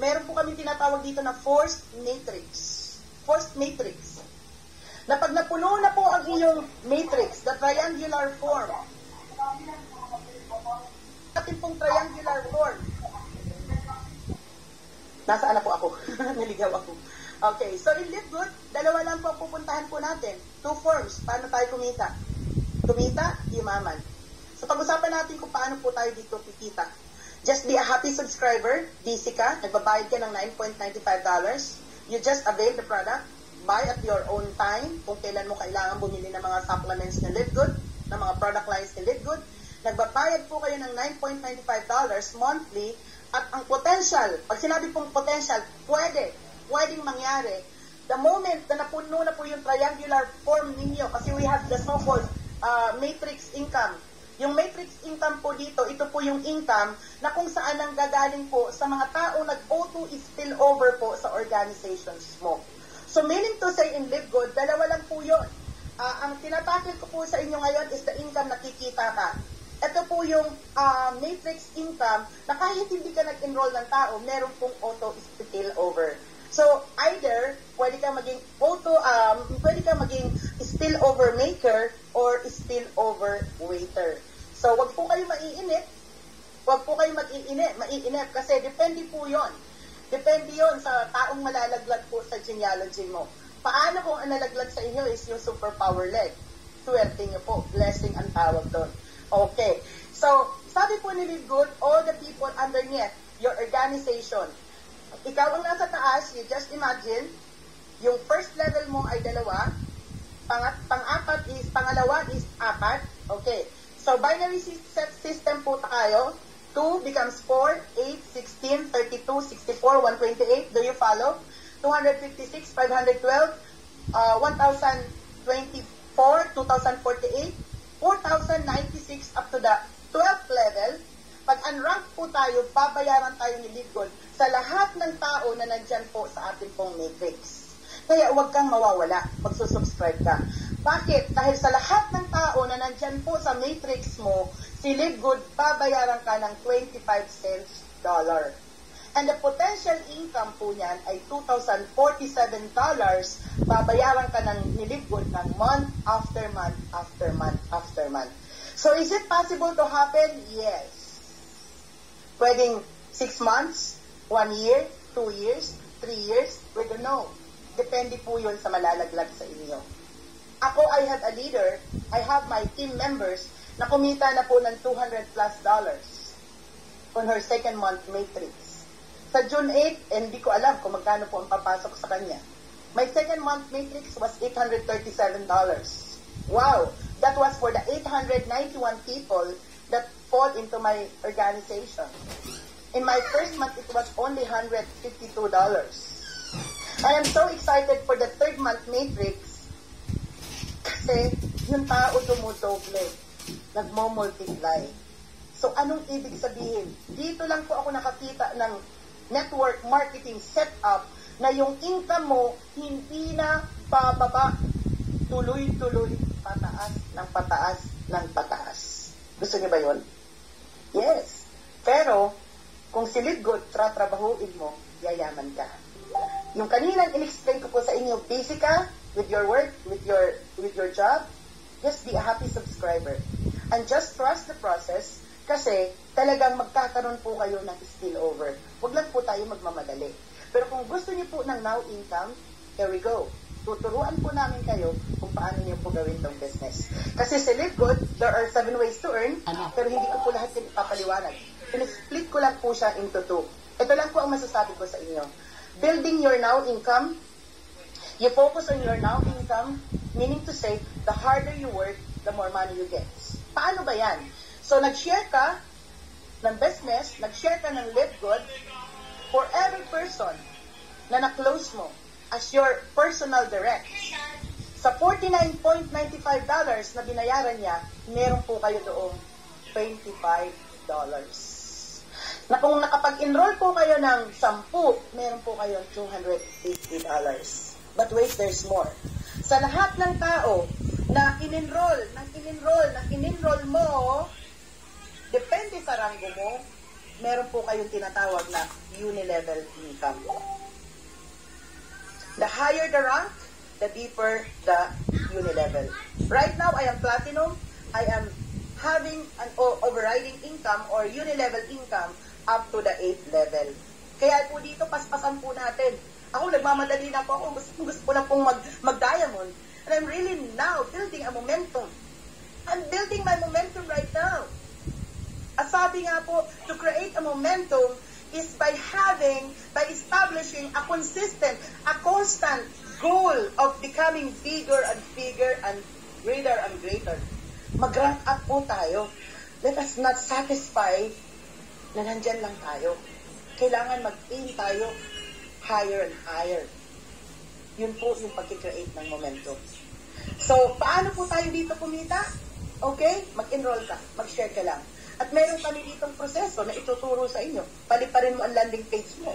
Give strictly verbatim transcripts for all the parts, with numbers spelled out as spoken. meron po kami tinatawag dito na forced matrix. Forced matrix. Na pag napuno na po ang inyong matrix, the triangular form, atin pong triangular form. Nasaan na po ako? Naligaw ako. Okay, so in LiveGood, dalawa lang po pupuntahan po natin. Two forms, paano tayo kumita? Kumita, yumaman. So pag-usapan natin kung paano po tayo dito kikita. Just be a happy subscriber, busy ka, nagbabayad ka ng nine ninety-five dollars. You just avail the product, buy at your own time, kung kailan mo kailangan bumili ng mga supplements ng LiveGood, ng mga product lines ng LiveGood. Nagbabayad po kayo ng nine ninety-five dollars monthly at ang potential, pag sinabi pong potential, pwede, pwedeng mangyari. The moment na napuno na po yung triangular form ninyo, kasi we have the so-called uh, matrix income. Yung matrix income po dito, ito po yung income na kung saan ang gagaling po sa mga tao nag-O two spill over po sa organizations mo. So meaning to say in LiveGood, dalawa lang po yun. Uh, ang tinatakil ko po sa inyo ngayon is the income na kikita ka. Ito po yung uh, matrix income na kahit hindi ka nag-enroll ng tao, meron pong auto spill over. So either pwede ka maging auto, um, pwede ka maging spill over maker or spill over waiter. So wag po kayo maiinip, wag po kayo mag-iinip, maiinip kasi depende po yon. Depende yon sa taong malalaglag po sa genealogy mo. Paano kung ang nalaglag sa inyo is yung superpower leg? Swerte nyo po, blessing ang tawag doon. Okay. So, sabi po ni LiveGood, all the people underneath your organization. Ikaw ang nasa taas, you just imagine, yung first level mo ay dalawa, pangat, pang-apat is, pangalawa is apat. Okay. So, binary system po tayo. two becomes four, eight, sixteen, thirty-two, sixty-four, one twenty-eight. Do you follow? two fifty-six, five twelve, uh, one thousand twenty-four, two thousand forty-eight, four thousand ninety-six up to the twelfth level. Pag unrank po tayo, babayaran tayo ni LiveGood sa lahat ng tao na nandyan po sa ating pong matrix. Kaya huwag kang mawawala pag susubscribe ka. Bakit? Dahil sa lahat ng tao na nandyan po sa matrix mo, si LiveGood, babayaran ka ng twenty-five cents dollar. And the potential income po niyan ay two thousand forty-seven dollars. Babayaran ka ng LiveGood ng month after month after month after month. So is it possible to happen? Yes. Pwedeng six months, one year, two years, three years, we don't know. Depende po yun sa malalaglag sa inyo. Ako, I have a leader, I have my team members na kumita na po ng two hundred plus dollars on her second month matrix. Sa June eighth, hindi ko alam kung magkano po ang papasok sa kanya. My second month matrix was eight hundred thirty-seven dollars. Wow! That was for the eight hundred ninety-one people that fall into my organization. In my first month, it was only one hundred fifty-two dollars. I am so excited for the third month matrix kasi yung tao tumudoble, nagmo-multiply. So, anong ibig sabihin? Dito lang po ako nakakita ng network marketing setup na yung income mo hindi na bababa, tuloy-tuloy pataas ng pataas ng pataas. Gusto niyo ba yun? Yes. Pero kung si LiveGood tratrabahuin mo, yayaman ka. Yung kaninang in-explain ko po sa inyo, busy ka with your work, with your with your job, just be a happy subscriber and just trust the process. Kasi talagang magkakaroon po kayo ng spillover. Huwag lang po tayo magmamadali. Pero kung gusto niyo po ng now income, here we go. Tuturuan po namin kayo kung paano niyo po gawin tong business. Kasi sa LiveGood, there are seven ways to earn, pero hindi ko po lahat ipapaliwanag. In-split ko lang po siya into two. Ito lang po ang masasabi ko sa inyo. Building your now income, you focus on your now income, meaning to say, the harder you work, the more money you get. Paano ba yan? So, nag-share ka ng business, nag-share ka ng LiveGood for every person na na-close mo as your personal direct. Sa forty-nine ninety-five dollars na binayaran niya, meron po kayo doong twenty-five dollars. Na kung nakapag-enroll po kayo ng ten, meron po kayo two hundred fifty dollars. But wait, there's more. Sa lahat ng tao na in-enroll, na in-enroll, na in-enroll mo, depende sa ranggo mo, meron po kayong tinatawag na unilevel income. The higher the rank, the deeper the unilevel. Right now, I am platinum. I am having an overriding income or unilevel income up to the eighth level. Kaya po dito, paspasan po natin. Ako, nagmamadali na po ako. Gusto, gusto ko lang pong mag, mag-diamond. And I'm really now building a momentum. I'm building my momentum right now. As sabi nga po, to create a momentum is by having, by establishing a consistent, a constant goal of becoming bigger and bigger and greater and greater. Mag-rank up po tayo. Let us not satisfy na nandyan lang tayo. Kailangan mag-aim tayo higher and higher. Yun po yung pag-create ng momentum. So, paano po tayo dito kumita? Okay? Mag-enroll ka. Mag-share ka lang. At meron kami ditong proseso na ituturo sa inyo. Paliparin mo ang landing page mo.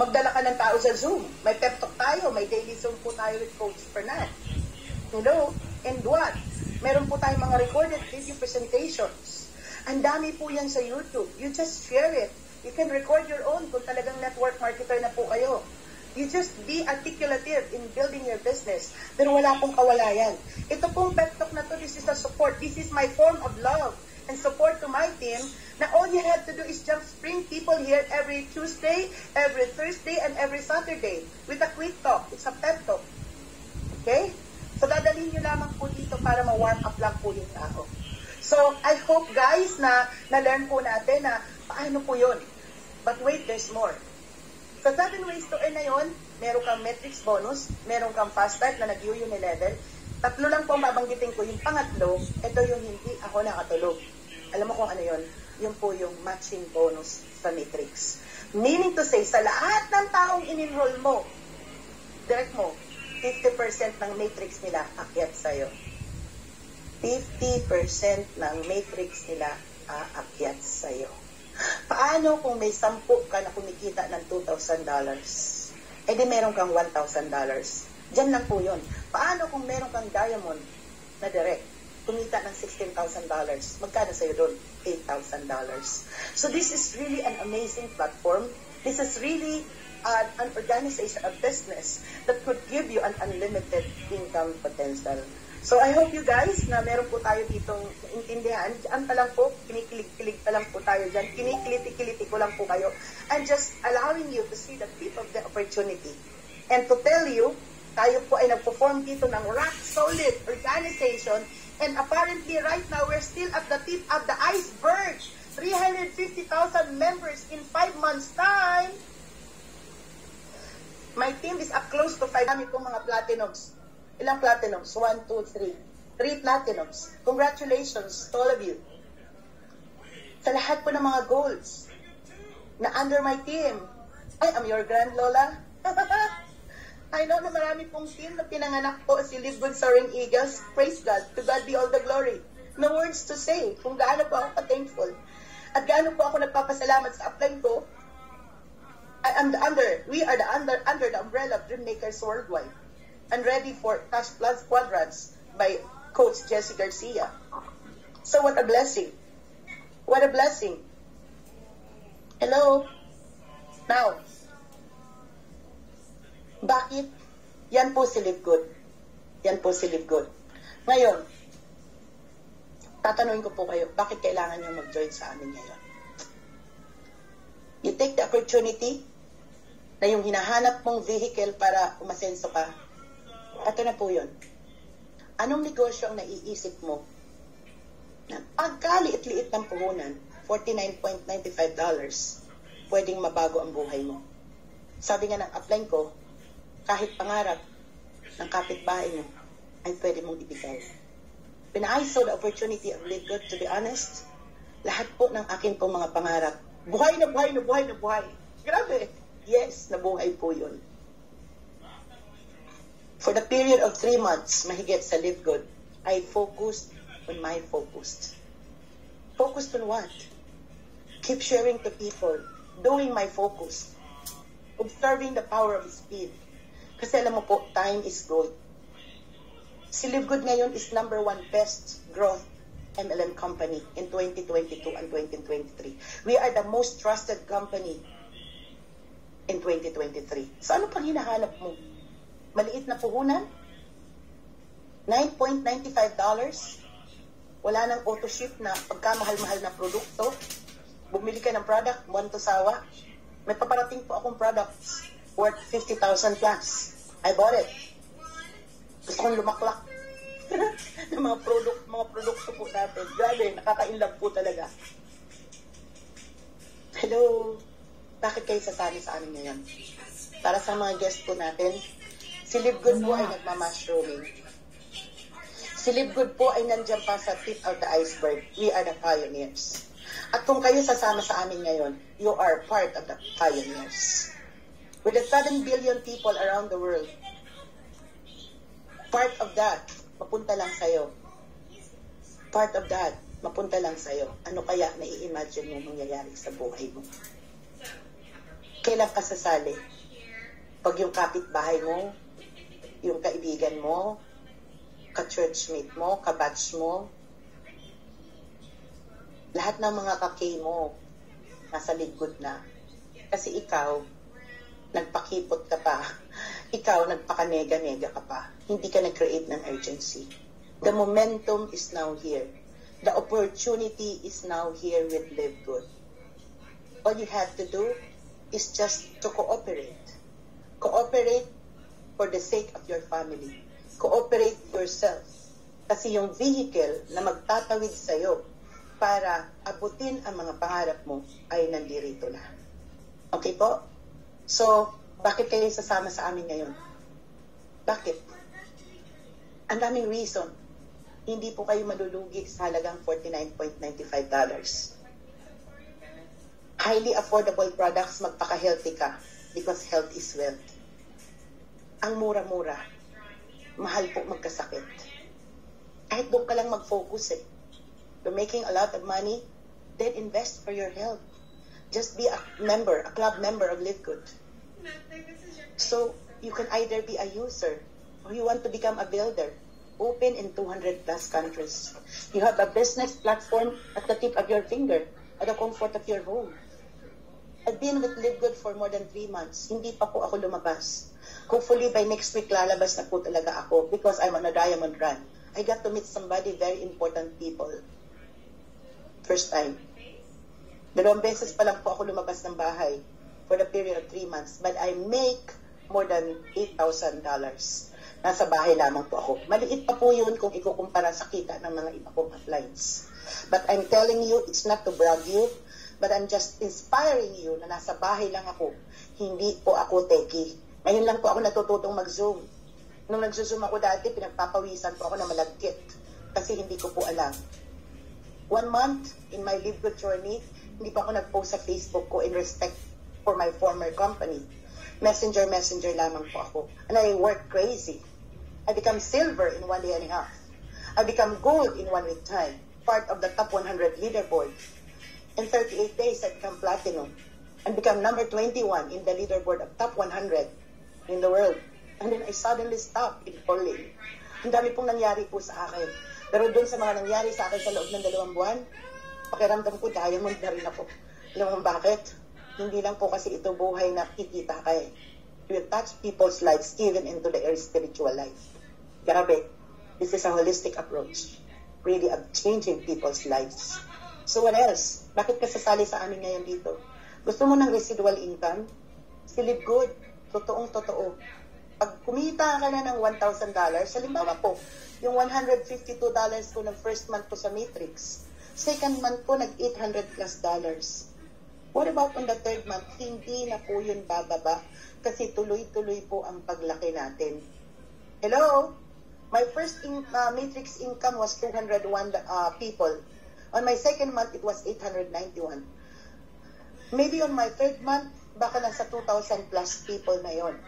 Magdala ka ng tao sa Zoom. May pep talk tayo. May daily Zoom po tayo with Coach Fernand. Hello? And what? Meron po tayong mga recorded video presentations. Ang dami po yan sa YouTube. You just share it. You can record your own kung talagang network marketer na po kayo. You just be articulative in building your business. Pero wala pong kawala yan. Ito pong pep talk na to, this is a support. This is my form of love and support to my team na all you have to do is just bring people here every Tuesday, every Thursday, and every Saturday with a quick talk. It's a pep talk. Okay? So, dadalhin nyo lamang po dito para ma-warm up lang po yung tao. So, I hope guys na na-learn po natin na paano po yun. But wait, there's more. Sa seven ways to earn na yun, meron kang metrics bonus, meron kang fast start na nag-unilevel. Tatlo lang po mabanggitin ko. Yung pangatlo, ito yung hindi ako nakatulog. Alam mo kung ano yun? Yung po yung matching bonus sa metrics. Meaning to say, sa lahat ng taong in-enroll mo, direct mo, fifty percent ng matrix nila aakyat sa'yo. fifty percent ng matrix nila aakyat sa'yo. Paano kung may ten ka na kumikita ng two thousand dollars? E di meron kang one thousand dollars. Diyan lang po yun. Paano kung meron kang diamond na direct? Kumita ng sixteen thousand dollars. Magkano sa'yo doon? eight thousand dollars. So this is really an amazing platform. This is really Uh, an organization, a business that could give you an unlimited income potential. So I hope you guys na meron po tayo ditong intindihan. Diyan pa lang po, kinikilig-kilig pa lang po tayo dyan. Kinikiliti-kiliti ko lang po kayo. I'm just allowing you to see the tip of the opportunity. And to tell you, tayo po ay nagpo-form dito ng rock-solid organization and apparently right now we're still at the tip of the iceberg. three hundred fifty thousand members in five months time. My team is up close to five. Kami po mga platinums. Ilang platinums? One, two, three. Three platinums. Congratulations to all of you. Sa lahat po ng mga goals na under my team. I am your grand lola. I know na marami pong team na pinanganak po si LiveGood Soaring Eagles. Praise God. To God be all the glory. No words to say kung gaano po ako thankful. At gaano po ako nagpapasalamat sa upline ko. I am the under, we are the under, under the umbrella of Dreammakers Worldwide and ready for Cash Plus Quadrants by Coach Jesse Garcia. So what a blessing. What a blessing. Hello? Now, bakit? Yan po si LiveGood. Yan po si LiveGood. Ngayon, tatanungin ko po kayo, bakit kailangan nyo mag-join sa amin ngayon? You take the opportunity na yung hinahanap mong vehicle para umasenso ka, ito na po yun. Anong negosyo ang naiisip mo? Na pagkaliit-liit ng puhunan, forty-nine ninety-five dollars, pwedeng mabago ang buhay mo. Sabi nga ng upline ko, kahit pangarap ng kapitbahay mo, ay pwede mong ibigay. When I saw the opportunity of LiveGood, to be honest, lahat po ng akin pong mga pangarap, buhay na buhay na buhay na buhay. Grabe. Yes, nabuhay po yun. For the period of three months, mahigit sa LiveGood, I focused on my focused. Focused on what? Keep sharing to people, doing my focus, observing the power of speed. Kasi alam mo po, time is gold. Si LiveGood ngayon is number one best growth M L M company in twenty twenty-two and twenty twenty-three. We are the most trusted company in twenty twenty-three. So ano pang hinahanap mo? Maliit na puhunan? nine point nine five dollars? Wala nang auto-ship na pagkamahal-mahal na produkto? Bumili ka ng product, buwan to sawa? May paparating po akong products worth fifty thousand plus. I bought it. Gusto kong lumaklak ng mga product, mga produkto po natin. Grabe, nakaka-inlove po talaga. Hello, bakit kayo sasali sa amin ngayon? Para sa mga guest po natin, si LiveGood po ay nagmamash-rooming. Si LiveGood po ay nandiyan pa sa tip of the iceberg. We are the pioneers. At kung kayo sasama sa amin ngayon, you are part of the pioneers. With the seven billion people around the world, part of that, mapunta lang sa'yo. Part of that, mapunta lang sa'yo. Ano kaya nai-imagine mo mangyayari sa buhay mo? Kailan ka sasali? Pag yung kapitbahay mo, yung kaibigan mo, ka-churchmate mo, ka-batch mo, lahat ng mga kakay mo nasa LiveGood na. Kasi ikaw, nagpakipot ka pa. Ikaw, nagpakanega-nega ka pa. Hindi ka nag-create ng urgency. The momentum is now here. The opportunity is now here with LiveGood. All you have to do is just to cooperate. Cooperate for the sake of your family. Cooperate yourself. Kasi yung vehicle na magtatawid sa'yo para abutin ang mga pangarap mo ay nandirito na. Okay po? So, bakit kayo sasama sa amin ngayon? Bakit? Ang daming reason. Hindi po kayo malulugi sa halagang forty-nine point nine five dollars. Highly affordable products, magpaka-healthy ka because health is wealth. Ang mura-mura, mahal po magkasakit. Kahit doon ka lang mag-focus eh. You're making a lot of money, then invest for your health. Just be a member, a club member of LiveGood. So you can either be a user or you want to become a builder. Open in two hundred plus countries. You have a business platform at the tip of your finger, at the comfort of your home. I've been with LiveGood for more than three months. Hindi pa po ako lumabas. Hopefully by next week lalabas na po talaga ako because I'm on a diamond run. I got to meet somebody very important people. First time. Dalawang beses pa lang po ako lumabas ng bahay for the period of three months. But I make more than eight thousand dollars. Nasa bahay lamang po ako. Maliit pa po yun kung ikukumpara sa kita ng mga iba kong clients. But I'm telling you, it's not to brag you, but I'm just inspiring you na nasa bahay lang ako. Hindi po ako teki. Ngayon lang po ako natututong mag-zoom. Nung nag-zoom ako dati, pinagpapawisan po ako na malagkit. Kasi hindi ko po alam. One month in my LiveGood journey, hindi pa ako nag-post sa Facebook ko in respect for my former company. Messenger, messenger lamang po ako. And I work crazy. I become silver in one day and a half. I become gold in one week time. Part of the top one hundred leaderboard. In thirty-eight days, I become platinum. And become number twenty-one in the leaderboard of top one hundred in the world. And then I suddenly stopped in polling. Ang dami pong nangyari po sa akin. Pero doon sa mga nangyari sa akin sa loob ng dalawang buwan, pakiramdam ko, diamond na rin ako. Alam mo bakit? Hindi lang po kasi ito buhay na kikita ka eh. You will touch people's lives even into their spiritual life. Grabe, this is a holistic approach. Really of changing people's lives. So what else? Bakit ka sasali sa amin ngayon dito? Gusto mo ng residual income? Si LiveGood, totoong totoo. Pag kumita ka na ng one thousand dollars, halimbawa po, yung one hundred fifty-two dollars ko ng first month ko sa Matrix, second month ko nag eight hundred plus dollars. What about on the third month? Hindi na po yun bababa kasi tuloy-tuloy po ang paglaki natin. Hello? My first in, uh, Matrix income was two hundred one uh, people. On my second month, it was eight hundred ninety-one. Maybe on my third month, baka nasa two thousand plus people na yon.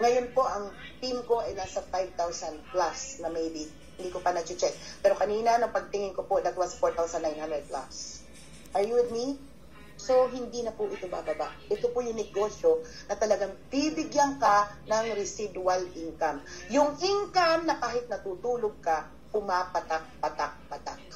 Ngayon po, ang team ko ay nasa five thousand plus na maybe. Hindi ko pa na-check. Pero kanina, nang pagtingin ko po, that was four thousand nine hundred plus. Are you with me? So, hindi na po ito bababa. Ito po yung negosyo na talagang bibigyan ka ng residual income. Yung income na kahit natutulog ka, pumapatak, patak, patak.